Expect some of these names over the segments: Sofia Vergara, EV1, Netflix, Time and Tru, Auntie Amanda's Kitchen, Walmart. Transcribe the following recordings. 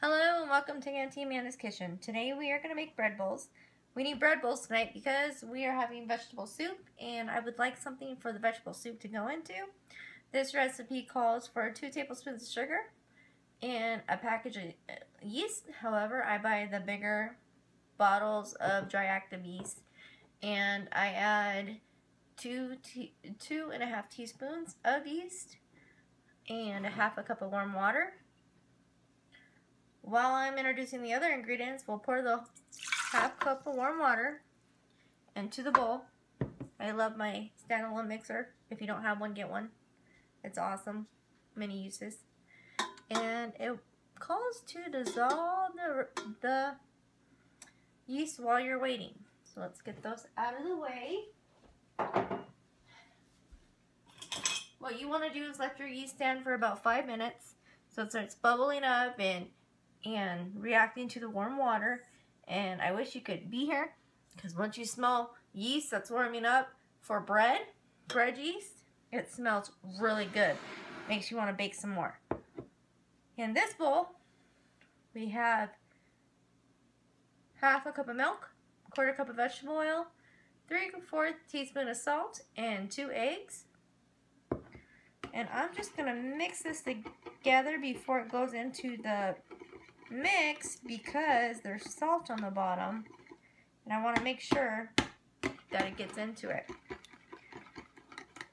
Hello and welcome to Auntie Amanda's Kitchen. Today we are going to make bread bowls. We need bread bowls tonight because we are having vegetable soup and I would like something for the vegetable soup to go into. This recipe calls for 2 tablespoons of sugar and a package of yeast. However, I buy the bigger bottles of dry active yeast and I add 2 and a half teaspoons of yeast and ½ cup of warm water. While I'm introducing the other ingredients, we'll pour the ½ cup of warm water into the bowl. I love my standalone mixer. If you don't have one, get one. It's awesome. Many uses. And it calls to dissolve the yeast while you're waiting. So let's get those out of the way. What you want to do is let your yeast stand for about 5 minutes so it starts bubbling up and reacting to the warm water. And I wish you could be here, because once you smell yeast that's warming up for bread yeast, it smells really good. Makes you want to bake some more. In this bowl we have ½ cup of milk, ¼ cup of vegetable oil, 3/4 teaspoon of salt, and 2 eggs. And I'm just gonna mix this together before it goes into the mix because there's salt on the bottom and I want to make sure that it gets into it.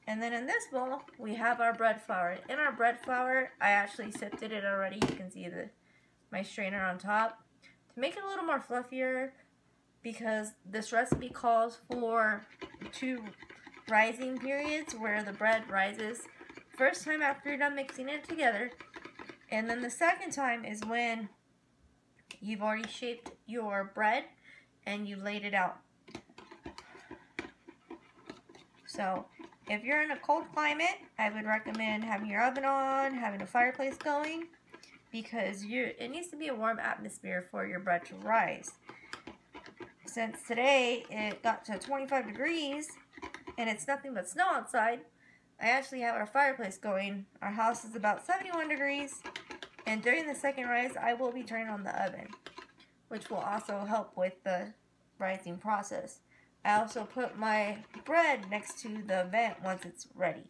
And then in this bowl we have our bread flour. In our bread flour, I actually sifted it already. You can see my strainer on top to make it a little more fluffier, because this recipe calls for 2 rising periods where the bread rises. First time after you're done mixing it together, and then the second time is when you've already shaped your bread and you laid it out. So if you're in a cold climate, I would recommend having your oven on, having a fireplace going, because it needs to be a warm atmosphere for your bread to rise. Since today it got to 25 degrees and it's nothing but snow outside, I actually have our fireplace going. Our house is about 71 degrees, and during the second rise, I will be turning on the oven, which will also help with the rising process. I also put my bread next to the vent once it's ready.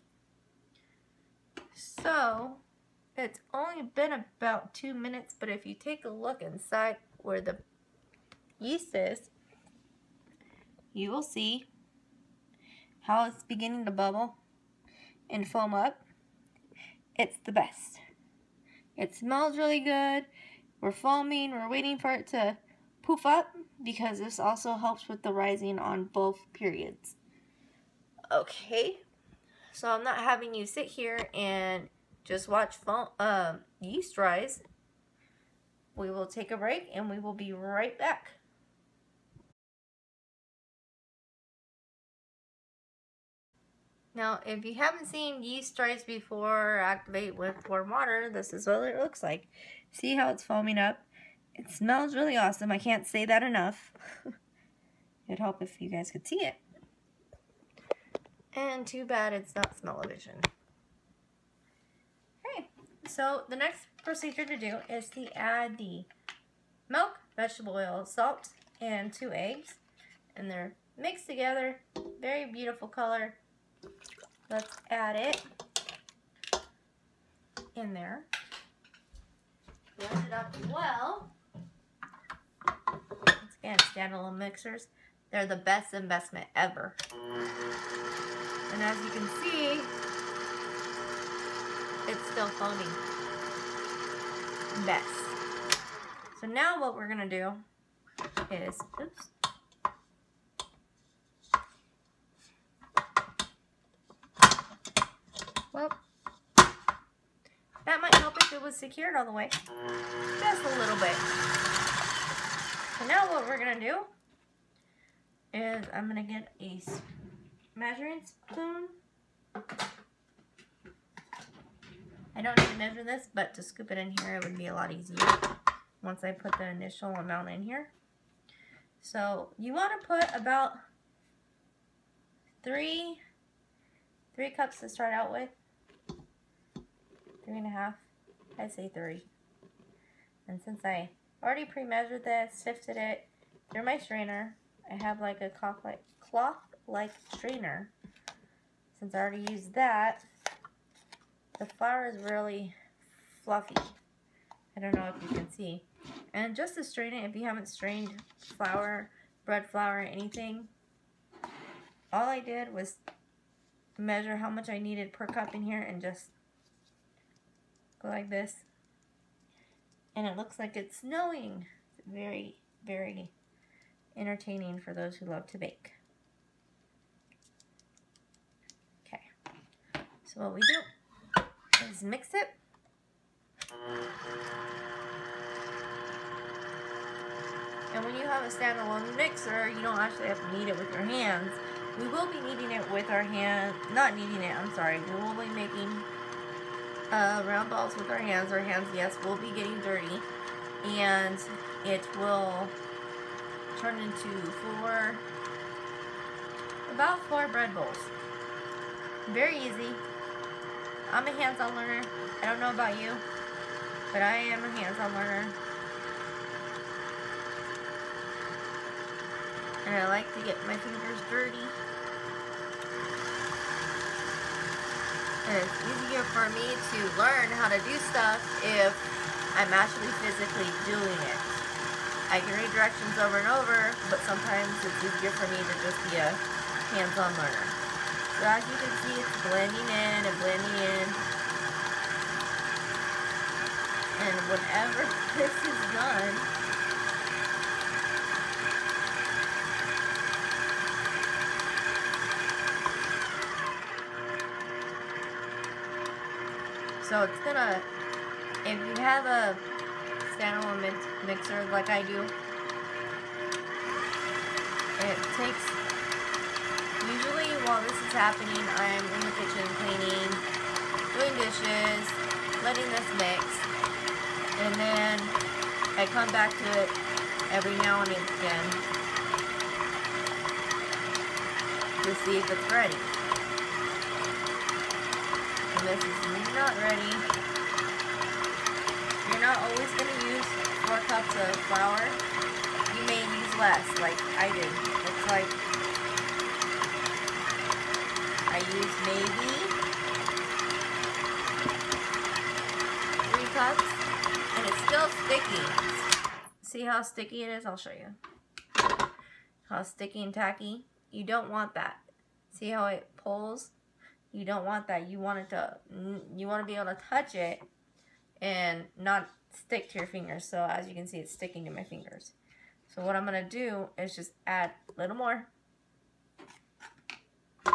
So, it's only been about 2 minutes, but if you take a look inside where the yeast is, you will see how it's beginning to bubble and foam up. It's the best. It smells really good. We're foaming. We're waiting for it to poof up because this also helps with the rising on both periods. Okay, so I'm not having you sit here and just watch yeast rise. We will take a break and we will be right back. Now, if you haven't seen yeast rise before or activate with warm water, this is what it looks like. See how it's foaming up? It smells really awesome. I can't say that enough. It'd help if you guys could see it. And too bad it's not smell-o-vision. Okay, so the next procedure to do is to add the milk, vegetable oil, salt, and 2 eggs. And they're mixed together, very beautiful color. Let's add it in there. Blend it up well. Once again, standalone mixers. They're the best investment ever. And as you can see, it's still foaming. Best. So now what we're going to do is, oops. Well, that might help if it was secured all the way, just a little bit. So now what we're going to do is I'm going to get a measuring spoon. I don't need to measure this, but to scoop it in here it would be a lot easier once I put the initial amount in here. So you want to put about three cups to start out with. 3 1/2, I'd say 3. And since I already pre-measured this, sifted it through my strainer, I have like a cloth-like strainer. Since I already used that, the flour is really fluffy. I don't know if you can see. And just to strain it, if you haven't strained flour, bread flour, anything, all I did was measure how much I needed per cup in here and just go like this. And it looks like it's snowing. It's very, very entertaining for those who love to bake. Okay. So what we do is mix it. And when you have a standalone mixer, you don't actually have to knead it with your hands. We will be kneading it with our hands. Not kneading it, I'm sorry. We will be making round balls with our hands. Our hands, yes, will be getting dirty. And it will turn into about four bread bowls. Very easy. I'm a hands-on learner. I don't know about you, but I am a hands-on learner. And I like to get my fingers dirty. And it's easier for me to learn how to do stuff if I'm actually physically doing it. I can read directions over and over, but sometimes it's easier for me to just be a hands-on learner. So as you can see, it's blending in and blending in. And whenever this is done, so it's gonna, if you have a standalone mixer like I do, it takes, usually while this is happening, I'm in the kitchen cleaning, doing dishes, letting this mix, and then I come back to it every now and again to see if it's ready. This is not ready. You're not always going to use 4 cups of flour. You may use less, like I did. It's like I used maybe 3 cups, and it's still sticky. See how sticky it is? I'll show you. How sticky and tacky. You don't want that. See how it pulls? You don't want that. You want it to, you want to be able to touch it and not stick to your fingers. So as you can see, it's sticking to my fingers. So what I'm going to do is just add a little more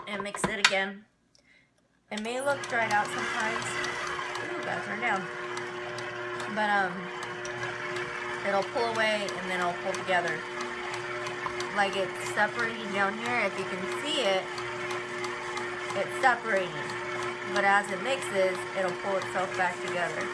and mix it again. It may look dried out sometimes. Ooh, gotta turn down. But it'll pull away and then it'll pull together. Like it's separating down here. If you can see it, it's separating, but as it mixes, it'll pull itself back together.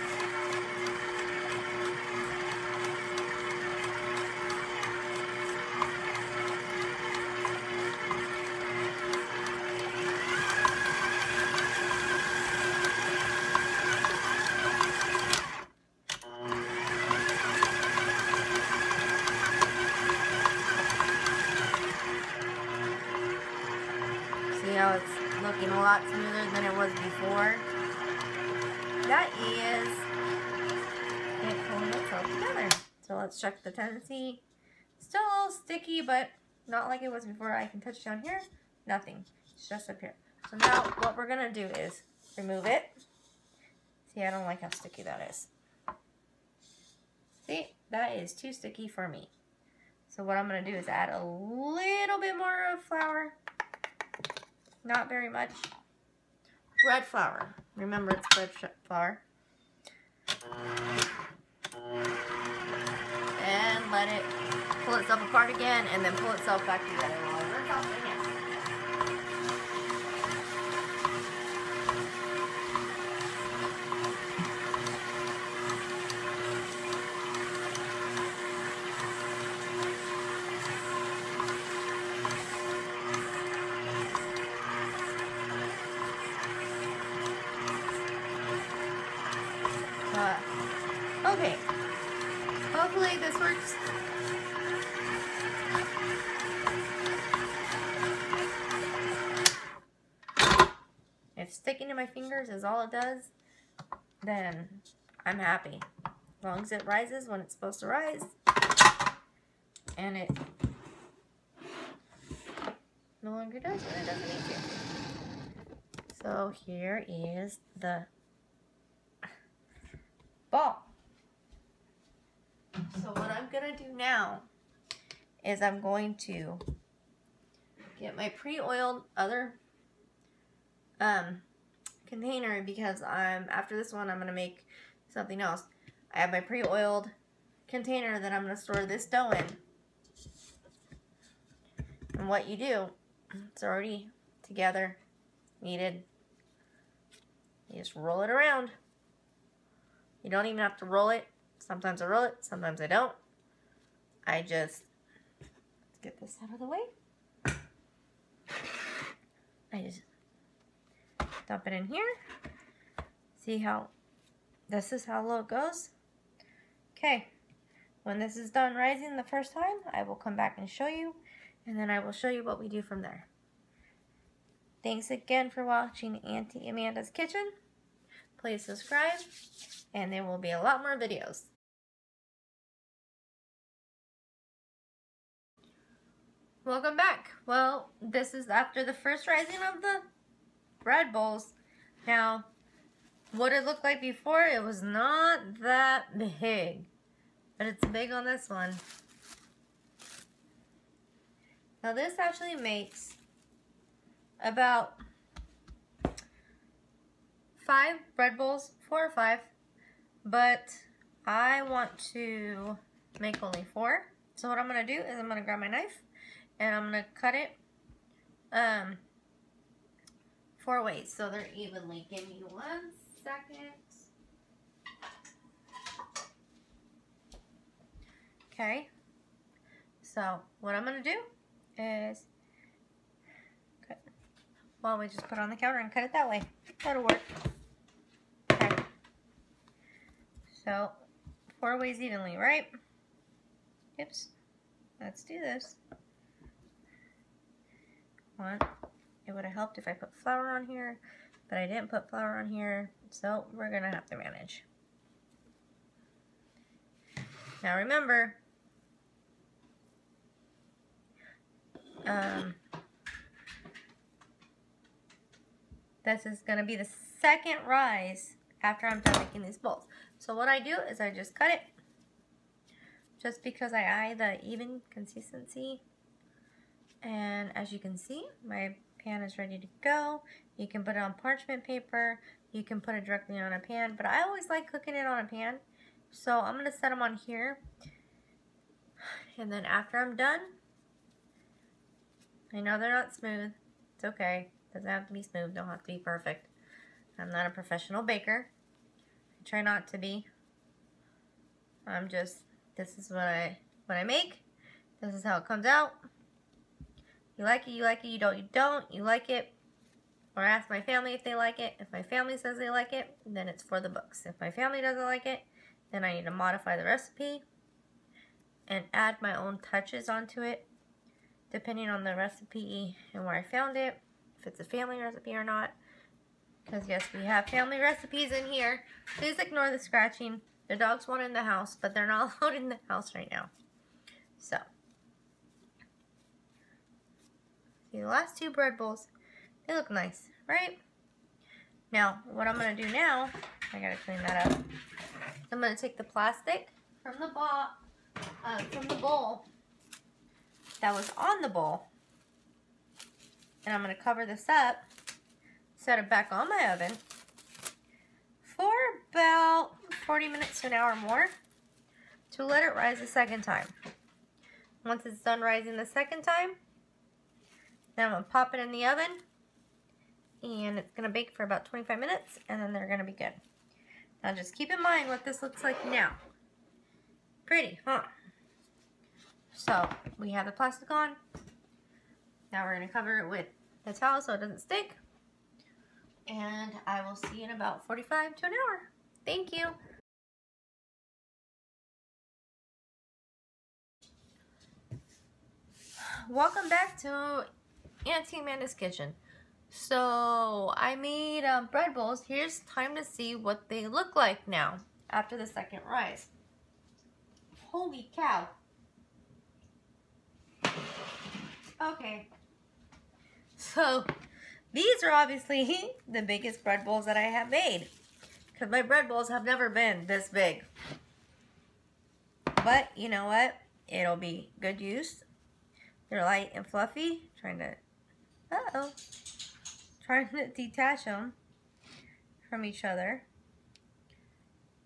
See how it's looking a lot smoother than it was before. That is it pulling itself together. So let's check the tendency. Still a little sticky, but not like it was before. I can touch down here. Nothing. It's just up here. So now what we're going to do is remove it. See, I don't like how sticky that is. See, that is too sticky for me. So what I'm going to do is add a little bit more of flour. Not very much. Bread flour. Remember, it's bread flour. And let it pull itself apart again and then pull itself back together. Okay, Hopefully this works. If sticking to my fingers is all it does, then I'm happy. As long as it rises when it's supposed to rise, and it no longer does when it doesn't need to. So here is the ball. So what I'm gonna do now is I'm going to get my pre-oiled other container, because after this one I'm gonna make something else. I have my pre-oiled container that I'm gonna store this dough in. And what you do, it's already together, kneaded. You just roll it around. You don't even have to roll it. Sometimes I roll it, sometimes I don't. I just get this out of the way. I just dump it in here. See how this is how low it goes. Okay, when this is done rising the first time, I will come back and show you, and then I will show you what we do from there. Thanks again for watching Auntie Amanda's Kitchen. Please subscribe, and there will be a lot more videos. Welcome back. Well, this is after the first rising of the bread bowls. Now, what it looked like before, it was not that big, but it's big on this one. Now this actually makes about 5 bread bowls, 4 or 5, but I want to make only 4. So what I'm gonna do is I'm gonna grab my knife and I'm gonna cut it 4 ways so they're evenly. Give me 1 second. Okay, so what I'm gonna do is cut. Well, we just put it on the counter and cut it that way. That'll work. Okay. So 4 ways evenly, right? Oops. Let's do this. One. It would have helped if I put flour on here, but I didn't put flour on here, so we're gonna have to manage. Now remember, this is gonna be the second rise after I'm done making these bowls. So what I do is I just cut it, just because I eye the even consistency. And as you can see, my pan is ready to go. You can put it on parchment paper, you can put it directly on a pan, but I always like cooking it on a pan. So I'm gonna set them on here, and then after I'm done, I know they're not smooth, it's okay. Doesn't have to be smooth, don't have to be perfect. I'm not a professional baker. I try not to be. I'm just, this is what I make. This is how it comes out. You like it, you like it, you don't, you like it. Or ask my family if they like it. If my family says they like it, then it's for the books. If my family doesn't like it, then I need to modify the recipe and add my own touches onto it, depending on the recipe and where I found it. If it's a family recipe or not, because yes, we have family recipes in here. Please ignore the scratching. The dogs want in the house, but they're not allowed in the house right now. So, see the last 2 bread bowls, they look nice, right? Now, what I'm gonna do now, I gotta clean that up. I'm gonna take the plastic from the bowl that was on the bowl. And I'm gonna cover this up, set it back on my oven for about 40 minutes to an hour more to let it rise a second time. Once it's done rising the second time, then I'm gonna pop it in the oven, and it's gonna bake for about 25 minutes, and then they're gonna be good. Now just keep in mind what this looks like now. Pretty, huh? So we have the plastic on. Now we're gonna cover it with the towel so it doesn't stink. And I will see you in about 45 to an hour. Thank you. Welcome back to Auntie Amanda's Kitchen. So I made bread bowls. Here's time to see what they look like now after the second rise. Holy cow. Okay. So these are obviously the biggest bread bowls that I have made, because my bread bowls have never been this big. But you know what? It'll be good use. They're light and fluffy. Trying to detach them from each other,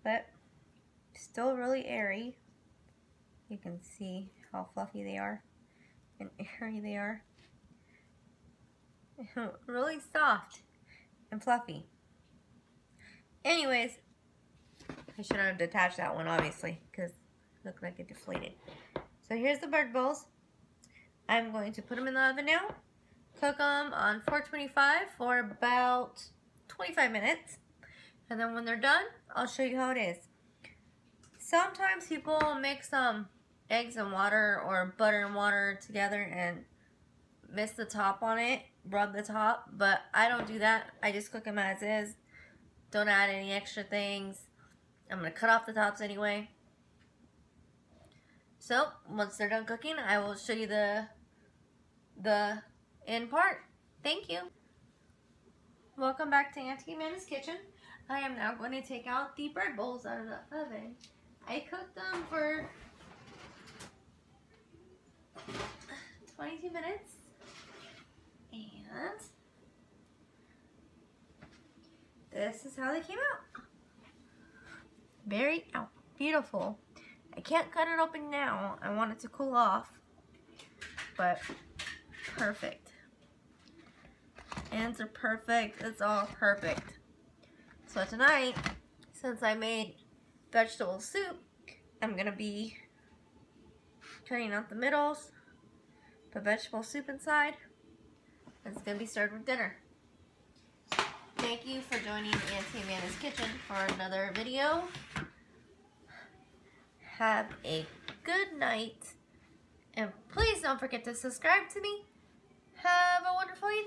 but still really airy. You can see how fluffy they are and airy they are. Really soft and fluffy. Anyways, I should have detached that one, obviously, because it looked like it deflated. So here's the bread bowls. I'm going to put them in the oven now, cook them on 425 for about 25 minutes, and then when they're done, I'll show you how it is. Sometimes people mix eggs and water or butter and water together and mist the top on it, rub the top, but I don't do that. I just cook them as is. Don't add any extra things. I'm going to cut off the tops anyway. So, once they're done cooking, I will show you the end part. Thank you. Welcome back to Auntie Amanda's Kitchen. I am now going to take out the bread bowls out of the oven. I cooked them for 22 minutes. And this is how they came out. Very beautiful. I can't cut it open now. I want it to cool off, but perfect. Ends are perfect. It's all perfect. So tonight, since I made vegetable soup, I'm gonna be cutting out the middles, put vegetable soup inside, and it's gonna be served with dinner. Thank you for joining Auntie Amanda's Kitchen for another video. Have a good night, and please don't forget to subscribe to me. Have a wonderful evening.